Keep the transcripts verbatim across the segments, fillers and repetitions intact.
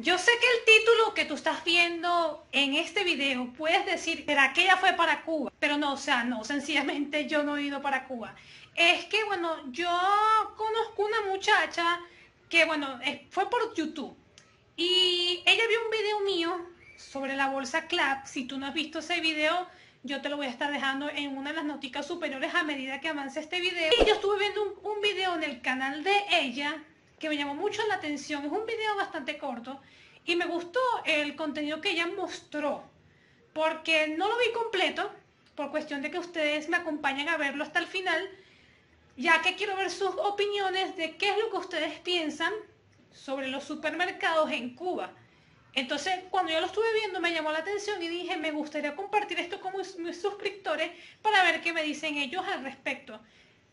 Yo sé que el título que tú estás viendo en este video, puedes decir, ¿será que ella fue para Cuba? Pero no, o sea, no, sencillamente yo no he ido para Cuba. Es que, bueno, yo conozco una muchacha que, bueno, fue por YouTube. Y ella vio un video mío sobre la bolsa CLAP. Si tú no has visto ese video, yo te lo voy a estar dejando en una de las noticas superiores a medida que avance este video. Y yo estuve viendo un, un video en el canal de ella que me llamó mucho la atención. Es un video bastante corto y me gustó el contenido que ella mostró, porque no lo vi completo, por cuestión de que ustedes me acompañen a verlo hasta el final, ya que quiero ver sus opiniones de qué es lo que ustedes piensan sobre los supermercados en Cuba. Entonces, cuando yo lo estuve viendo, me llamó la atención y dije, me gustaría compartir esto con mis, mis suscriptores para ver qué me dicen ellos al respecto.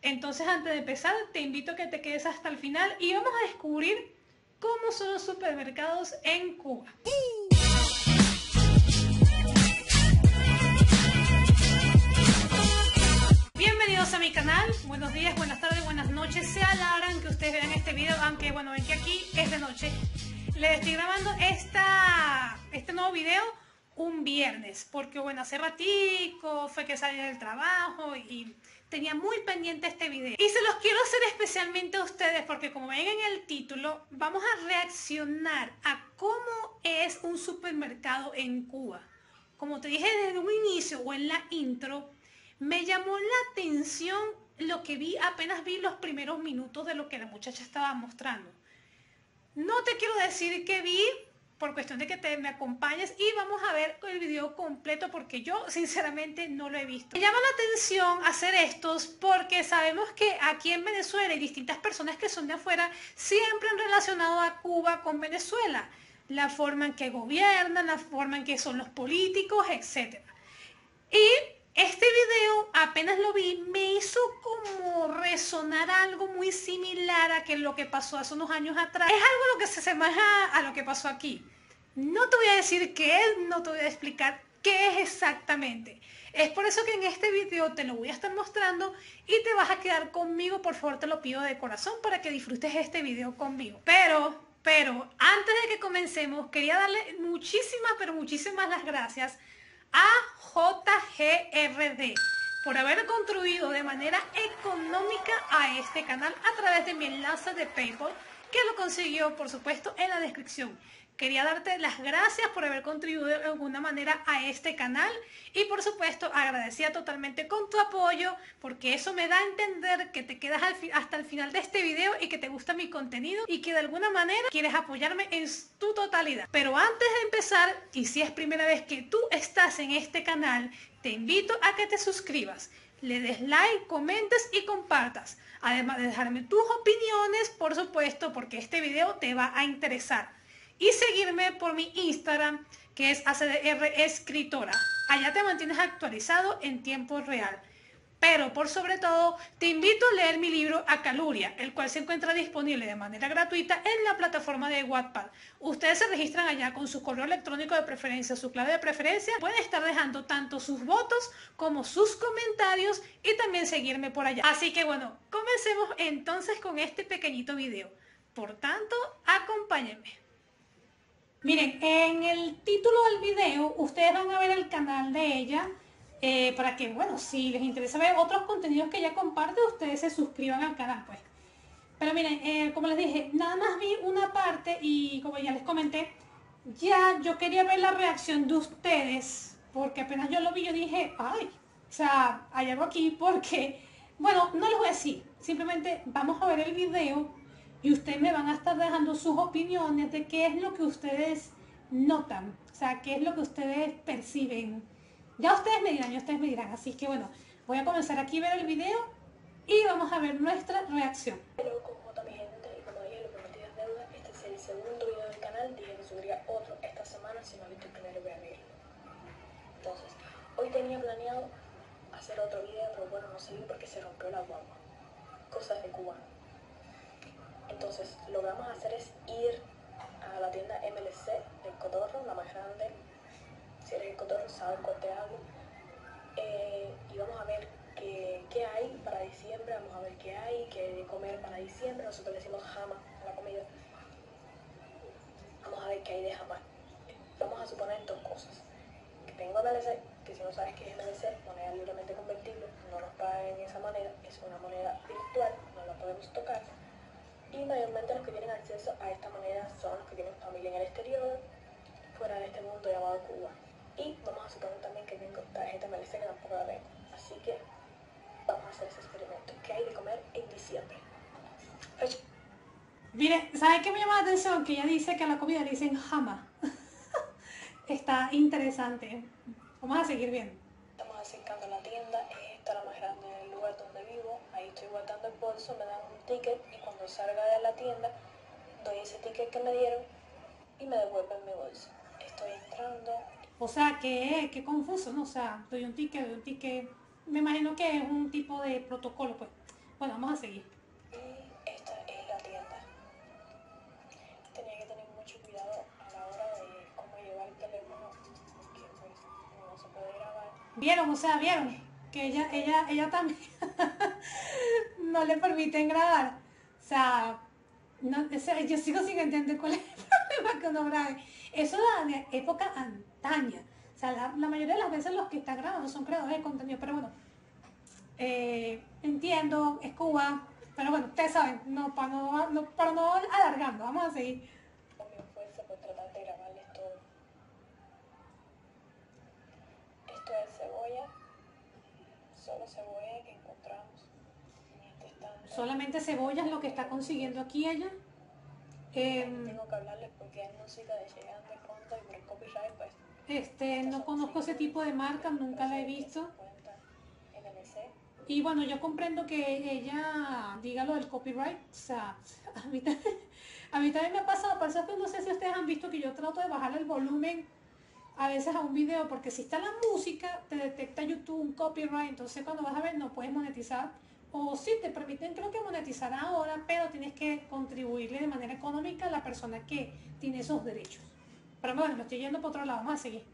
Entonces, antes de empezar, te invito a que te quedes hasta el final y vamos a descubrir cómo son los supermercados en Cuba. Bienvenidos a mi canal, buenos días, buenas tardes, buenas noches, sea la hora en que ustedes vean este video, aunque bueno, ven que aquí es de noche. Les estoy grabando esta, este nuevo video un viernes, porque bueno, hace ratico fue que salí del trabajo y tenía muy pendiente este video. Y se los quiero hacer especialmente a ustedes porque, como ven en el título, vamos a reaccionar a cómo es un supermercado en Cuba. Como te dije desde un inicio o en la intro, me llamó la atención lo que vi, apenas vi los primeros minutos de lo que la muchacha estaba mostrando. No te quiero decir que vi, por cuestión de que te me acompañes, y vamos a ver el video completo porque yo sinceramente no lo he visto. Me llama la atención hacer estos porque sabemos que aquí en Venezuela y distintas personas que son de afuera siempre han relacionado a Cuba con Venezuela. La forma en que gobiernan, la forma en que son los políticos, etcétera. Y este video, apenas lo vi, me hizo como resonar algo muy similar a que lo que pasó hace unos años atrás. Es algo lo que se asemeja a lo que pasó aquí. No te voy a decir qué es, no te voy a explicar qué es exactamente. Es por eso que en este video te lo voy a estar mostrando y te vas a quedar conmigo, por favor, te lo pido de corazón para que disfrutes este video conmigo. Pero, pero, antes de que comencemos, quería darle muchísimas, pero muchísimas las gracias a J G R D por haber contribuido de manera económica a este canal a través de mi enlace de PayPal, que lo consiguió, por supuesto, en la descripción. Quería darte las gracias por haber contribuido de alguna manera a este canal y, por supuesto, agradecida totalmente con tu apoyo, porque eso me da a entender que te quedas al hasta el final de este video y que te gusta mi contenido y que de alguna manera quieres apoyarme en tu totalidad. Pero antes de empezar, y si es primera vez que tú estás en este canal, te invito a que te suscribas, le des like, comentes y compartas. Además de dejarme tus opiniones, por supuesto, porque este video te va a interesar. Y seguirme por mi Instagram, que es A C D R Escritora. Allá te mantienes actualizado en tiempo real. Pero por sobre todo, te invito a leer mi libro Acaluria, el cual se encuentra disponible de manera gratuita en la plataforma de Wattpad. Ustedes se registran allá con su correo electrónico de preferencia, su clave de preferencia. Pueden estar dejando tanto sus votos como sus comentarios y también seguirme por allá. Así que bueno, comencemos entonces con este pequeñito video. Por tanto, acompáñenme. Miren, en el título del video ustedes van a ver el canal de ella, eh, para que, bueno, si les interesa ver otros contenidos que ella comparte, ustedes se suscriban al canal, pues. Pero miren, eh, como les dije, nada más vi una parte y como ya les comenté, ya yo quería ver la reacción de ustedes, porque apenas yo lo vi yo dije, ay, o sea, hay algo aquí porque, bueno, no les voy a decir, simplemente vamos a ver el video. Y ustedes me van a estar dejando sus opiniones de qué es lo que ustedes notan, o sea, qué es lo que ustedes perciben. Ya ustedes me dirán, ya ustedes me dirán. Así que bueno, voy a comenzar aquí a ver el video y vamos a ver nuestra reacción. Hello, como toda mi gente, y como dije, lo prometido es deuda. Este es el segundo video del canal. Dije que subiría otro esta semana. Si no he visto el primero, voy a verlo. Entonces, hoy tenía planeado hacer otro video, pero bueno, no salió porque se rompió la guagua. Cosas de Cuba. Entonces, lo que vamos a hacer es ir a la tienda M L C del Cotorro, la más grande. Si eres el Cotorro, sabes cuál te hablo. Eh, y vamos a ver qué, qué hay para diciembre, vamos a ver qué hay, qué hay de comer para diciembre. Nosotros le decimos jama a la comida. Vamos a sabe qué hay de Japón. Vamos a suponer dos cosas. Que tengo M L C, que si no sabes qué es M L C, moneda libremente convertible, no nos pagan en esa manera, es una moneda virtual, no la podemos tocar. Y mayormente los que tienen acceso a esta moneda son los que tienen familia en el exterior, fuera de este mundo llamado Cuba. Y vamos a suponer también que tengo tarjeta M L C que tampoco la tengo. Así que vamos a hacer ese experimento. ¿Qué hay de comer en diciembre? Oye. Mire, ¿sabes qué me llama la atención? Que ella dice que a la comida le dicen jama. Está interesante. Vamos a seguir viendo. Estamos acercando a la tienda. Es esta la más grande del lugar donde vivo. Ahí estoy guardando el bolso, me dan un ticket y cuando salga de la tienda doy ese ticket que me dieron y me devuelven mi bolso. Estoy entrando. O sea, que qué confuso, ¿no? O sea, doy un ticket, doy un ticket. Me imagino que es un tipo de protocolo, pues. Bueno, vamos a seguir. Y esta es la tienda. Tenía que tener mucho cuidado a la hora de cómo llevar el teléfono, porque pues no se puede grabar. Vieron, o sea, vieron que ella, ella, ella también no le permiten grabar. O sea, no, o sea, yo sigo sin entender cuál es el problema que uno grabe. Eso es de época antaña. O sea, la, la mayoría de las veces los que están grabando son creadores de contenido, pero bueno, eh, entiendo, es Cuba, pero bueno, ustedes saben, no para no, no, para no alargando, vamos a seguir. Con mi fuerza por tratar de grabarles todo. Esto es cebolla, solo cebolla que encontramos en este estante. Solamente cebolla es lo que está consiguiendo aquí ella. Eh, tengo que hablarles porque hay música de llegar de pronto y por el copyright pues... Este, no conozco ese tipo de marca, nunca la he visto. Y bueno, yo comprendo que ella diga lo del copyright. O sea, a mí también, a mí también me ha pasado. Por eso es que no sé si ustedes han visto que yo trato de bajar el volumen a veces a un video, porque si está la música, te detecta YouTube un copyright. Entonces cuando vas a ver no puedes monetizar. O sí, te permiten creo que monetizar ahora, pero tienes que contribuirle de manera económica a la persona que tiene esos derechos. Pero bueno, me estoy yendo por otro lado, vamos a seguir.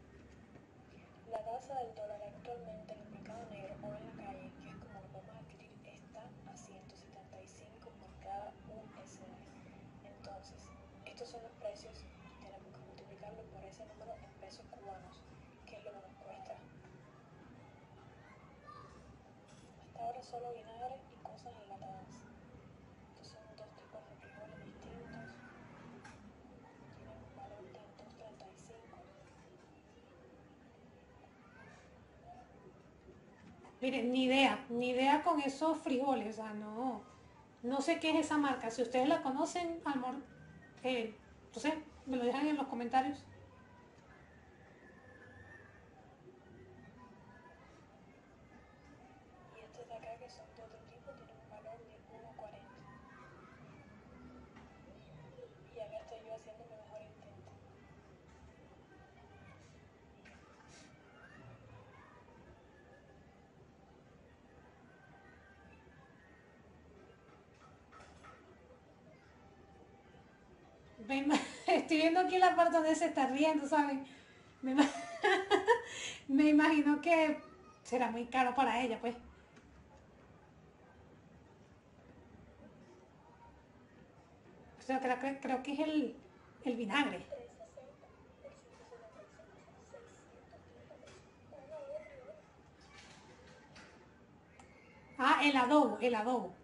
La tasa del dólar actualmente en el mercado negro o en la calle, que es como lo vamos a adquirir, está a ciento setenta y cinco por cada U S D. Entonces, estos son los precios, tenemos que multiplicarlo por ese número en pesos cubanos, que es lo que nos cuesta. Hasta ahora solo vinagre y cosas enlatadas. Estos son dos tipos de frijoles distintos. Miren, ni idea, ni idea con esos frijoles, o sea, no, no sé qué es esa marca. Si ustedes la conocen, amor, eh, no sé, me lo dejan en los comentarios. Y estos de acá que son de otro tipo tienen un valor de uno cuarenta. Y acá estoy yo haciendo mi mejor intento. Estoy viendo aquí la parte donde se está riendo, ¿saben? Me, me imagino que será muy caro para ella, pues. O sea, creo, creo que es el, el vinagre. Ah, el adobo, el adobo.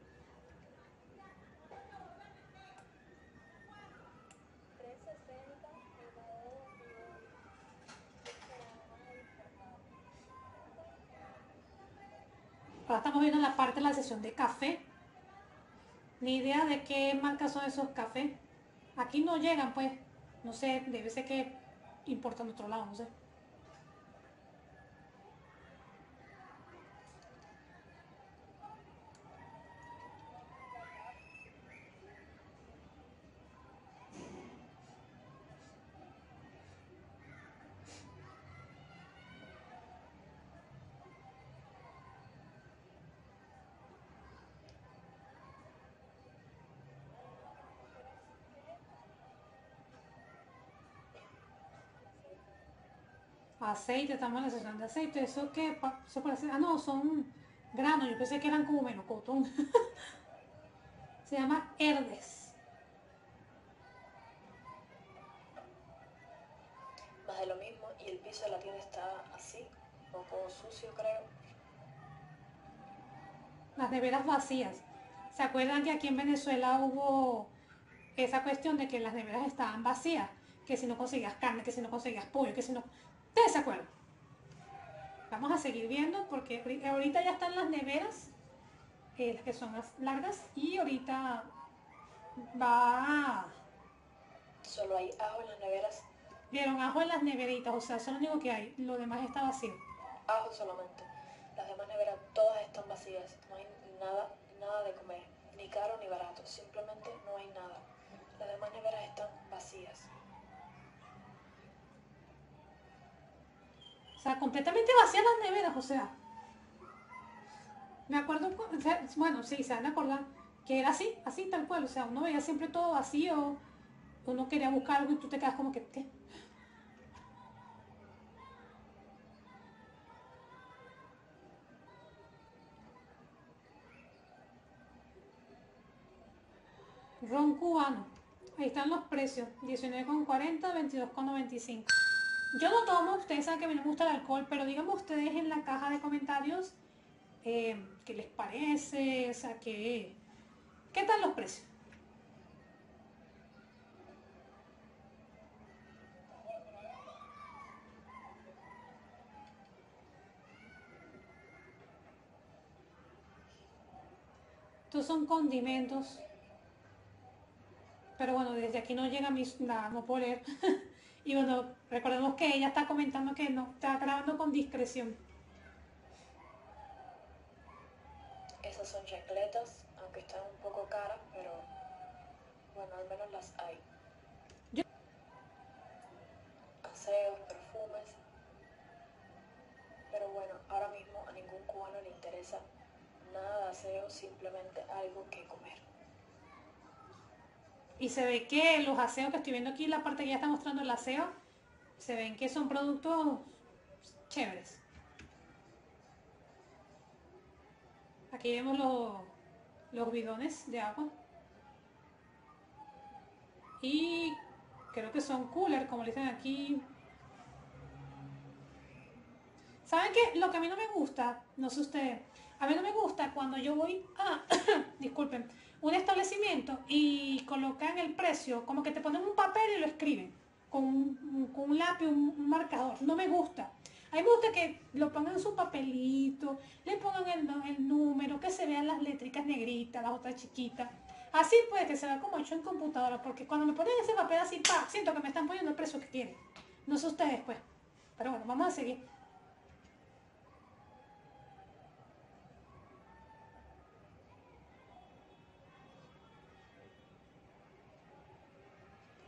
Ahora estamos viendo la parte de la sesión de café. Ni idea de qué marca son esos cafés. Aquí no llegan, pues. No sé, debe ser que importan de otro lado, no sé. Aceite, estamos en la sesión de aceite. Eso que se parece, ah no, son granos, yo pensé que eran como melocotón. Se llama herdes. El piso de la tienda está así, un poco sucio, creo. Las neveras vacías. ¿Se acuerdan que aquí en Venezuela hubo esa cuestión de que las neveras estaban vacías? Que si no conseguías carne, que si no conseguías pollo, que si no... ¿Ustedes se acuerdan? Vamos a seguir viendo porque ahorita ya están las neveras, eh, las que son las largas, y ahorita va... Solo hay ajo en las neveras. Vieron, ajo en las neveritas, o sea, eso es lo único que hay, lo demás está vacío. Ajo solamente. Las demás neveras todas están vacías, no hay nada, nada de comer, ni caro ni barato, simplemente no hay nada. Las demás neveras están vacías. O sea, completamente vacías las neveras, o sea. Me acuerdo, bueno, sí, se van a acordar que era así, así tal cual, o sea, uno veía siempre todo vacío, uno quería buscar algo y tú te quedas como que, ¿qué? Ron cubano, ahí están los precios, diecinueve con cuarenta, veintidós con noventa y cinco. Yo no tomo, ustedes saben que a mí no me gusta el alcohol, pero díganme ustedes en la caja de comentarios eh, qué les parece, o sea, qué, qué tal los precios. Estos son condimentos, pero bueno, desde aquí no llega mi... nada, no puedo leer. Y bueno, recordemos que ella está comentando que no está grabando con discreción. Esas son chacletas, aunque están un poco caras, pero bueno, al menos las hay. Yo... Aseos, perfumes, pero bueno, ahora mismo a ningún cubano le interesa nada de aseo, simplemente algo que comer. Y se ve que los aseos que estoy viendo aquí, la parte que ya está mostrando el aseo, se ven que son productos chéveres. Aquí vemos los, los bidones de agua. Y creo que son cooler, como le dicen aquí. ¿Saben qué? Lo que a mí no me gusta, no sé ustedes, a mí no me gusta cuando yo voy a, disculpen, un establecimiento y colocan el precio, como que te ponen un papel y lo escriben, con un, con un lápiz, un marcador, no me gusta. A mí me gusta que lo pongan en su papelito, le pongan el, el número, que se vean las letricas negritas, las otras chiquitas. Así puede que se vea como hecho en computadora, porque cuando me ponen ese papel así, pa, siento que me están poniendo el precio que quieren. No sé ustedes, pues. Pero bueno, vamos a seguir.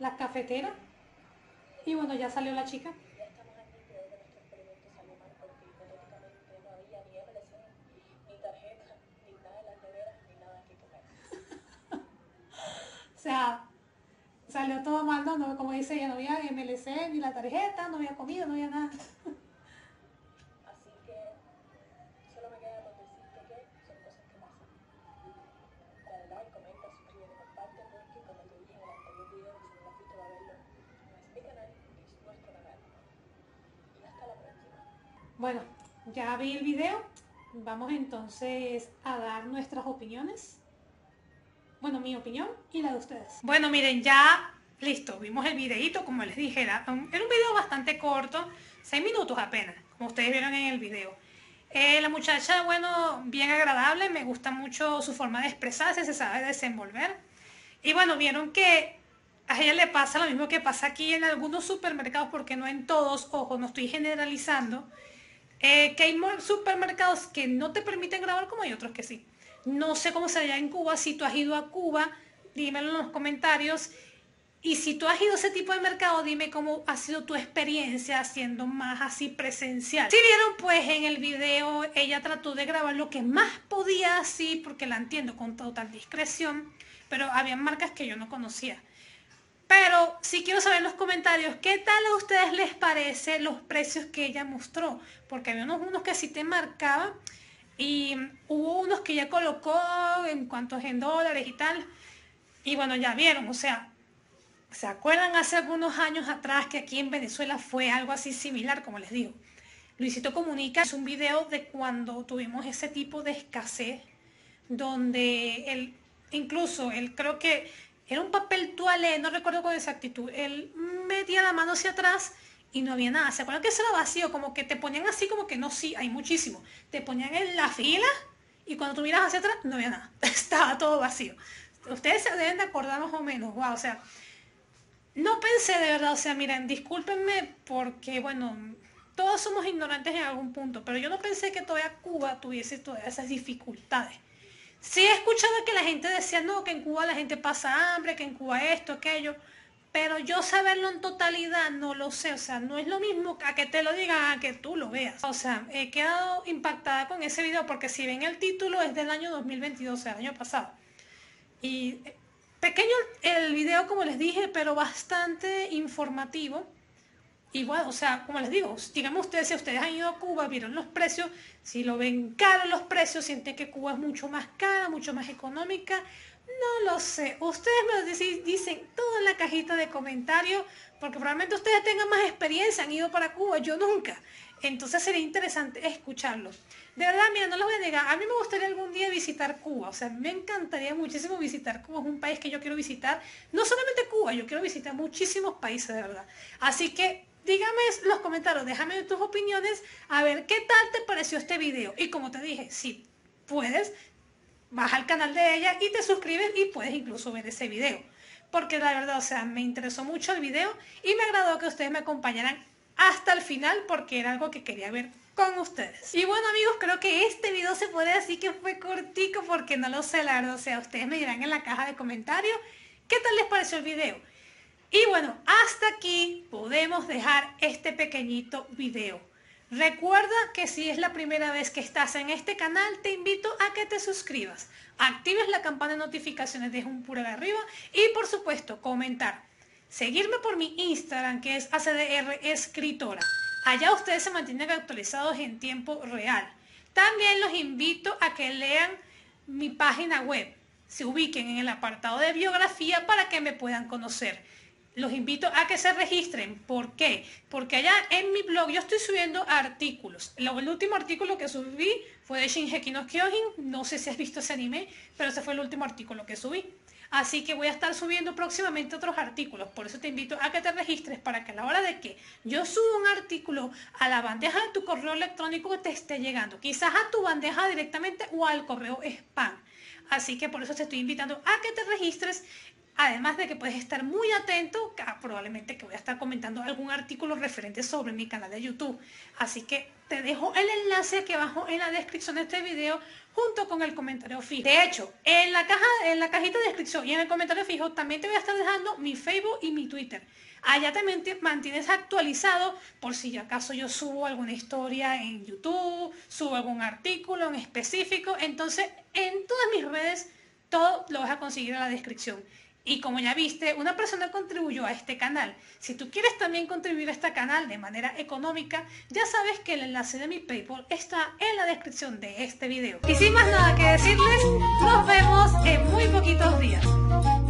Las cafeteras, y bueno, ya salió la chica. Ya estamos aquí, creo que nuestro experimento salió mal porque hipotéticamente no había ni M L C, ni tarjeta, ni nada de las neveras, ni nada que comer. O sea, salió todo mal, ¿no? No, como dice ella, no había M L C, ni la tarjeta, no había comida, no había nada. Así que solo me queda decirte que son cosas que pasan. Dale like, comenta, suscríbete, comparte, porque cuando te dije en el anterior video, que si no lo has visto, va a verlo en este canal, que es nuestro canal. Y hasta la próxima. Bueno, ya vi el video. Vamos entonces a dar nuestras opiniones. Bueno, mi opinión y la de ustedes. Bueno, miren, ya listo. Vimos el videito, como les dije, era un video bastante corto, seis minutos apenas, como ustedes vieron en el video. Eh, la muchacha, bueno, bien agradable, me gusta mucho su forma de expresarse, se sabe desenvolver. Y bueno, vieron que a ella le pasa lo mismo que pasa aquí en algunos supermercados, porque no en todos, ojo, no estoy generalizando, eh, que hay supermercados que no te permiten grabar como hay otros que sí. No sé cómo será allá en Cuba, si tú has ido a Cuba, dímelo en los comentarios. Y si tú has ido a ese tipo de mercado, dime cómo ha sido tu experiencia haciendo más así presencial. Si vieron, pues en el video ella trató de grabar lo que más podía así, porque la entiendo, con total discreción, pero había marcas que yo no conocía. Pero sí quiero saber en los comentarios qué tal a ustedes les parece los precios que ella mostró, porque había unos, unos que sí te marcaban y hubo unos que ella colocó en cuantos en dólares y tal. Y bueno, ya vieron, o sea... ¿Se acuerdan hace algunos años atrás que aquí en Venezuela fue algo así similar, como les digo? Luisito Comunica es un video de cuando tuvimos ese tipo de escasez, donde él, incluso él creo que era un papel toalé, no recuerdo con exactitud, él metía la mano hacia atrás y no había nada. ¿Se acuerdan que eso era vacío? Como que te ponían así como que no, sí, hay muchísimo. Te ponían en la fila y cuando tú miras hacia atrás no había nada, estaba todo vacío. Ustedes se deben de acordar más o menos, wow, o sea, no pensé de verdad, o sea, miren, discúlpenme porque, bueno, todos somos ignorantes en algún punto, pero yo no pensé que todavía Cuba tuviese todas esas dificultades. Sí he escuchado que la gente decía, no, que en Cuba la gente pasa hambre, que en Cuba esto, aquello, pero yo saberlo en totalidad no lo sé, o sea, no es lo mismo a que te lo digan, a que tú lo veas. O sea, he quedado impactada con ese video porque si ven el título es del año dos mil veintidós, o sea, el año pasado. Y pequeño el video, como les dije, pero bastante informativo. Igual, o sea, como les digo, díganme ustedes si ustedes han ido a Cuba, vieron los precios, si lo ven caro los precios, sienten que Cuba es mucho más cara, mucho más económica, no lo sé. Ustedes me lo dicen, dicen todo en la cajita de comentarios, porque probablemente ustedes tengan más experiencia, han ido para Cuba, yo nunca. Entonces sería interesante escucharlos. De verdad, mira, no los voy a negar, a mí me gustaría algún día visitar Cuba, o sea, me encantaría muchísimo visitar Cuba, es un país que yo quiero visitar, no solamente Cuba, yo quiero visitar muchísimos países, de verdad. Así que dígame en los comentarios, déjame tus opiniones, a ver qué tal te pareció este video. Y como te dije, si puedes, vas al canal de ella y te suscribes y puedes incluso ver ese video. Porque la verdad, o sea, me interesó mucho el video y me agradó que ustedes me acompañaran hasta el final porque era algo que quería ver con ustedes. Y bueno amigos, creo que este video se puede decir que fue cortico porque no lo sé, la verdad, o sea, ustedes me dirán en la caja de comentarios qué tal les pareció el video. Y bueno, hasta aquí podemos dejar este pequeñito video. Recuerda que si es la primera vez que estás en este canal, te invito a que te suscribas, actives la campana de notificaciones, deja un pulgar arriba y por supuesto comentar. Seguirme por mi Instagram que es A C D R Escritora. Allá ustedes se mantienen actualizados en tiempo real. También los invito a que lean mi página web. Se ubiquen en el apartado de biografía para que me puedan conocer. Los invito a que se registren. ¿Por qué? Porque allá en mi blog yo estoy subiendo artículos. El último artículo que subí fue de Shingeki no Kyojin. No sé si has visto ese anime, pero ese fue el último artículo que subí. Así que voy a estar subiendo próximamente otros artículos. Por eso te invito a que te registres para que a la hora de que yo suba un artículo a la bandeja de tu correo electrónico que te esté llegando. Quizás a tu bandeja directamente o al correo spam. Así que por eso te estoy invitando a que te registres. Además de que puedes estar muy atento, probablemente que voy a estar comentando algún artículo referente sobre mi canal de YouTube. Así que te dejo el enlace aquí abajo en la descripción de este video junto con el comentario fijo. De hecho, en la, caja, en la cajita de descripción y en el comentario fijo también te voy a estar dejando mi Facebook y mi Twitter. Allá también te mantienes actualizado por si acaso yo subo alguna historia en YouTube, subo algún artículo en específico. Entonces, en todas mis redes, todo lo vas a conseguir en la descripción. Y como ya viste, una persona contribuyó a este canal. Si tú quieres también contribuir a este canal de manera económica, ya sabes que el enlace de mi PayPal está en la descripción de este video. Y sin más nada que decirles, nos vemos en muy poquitos días.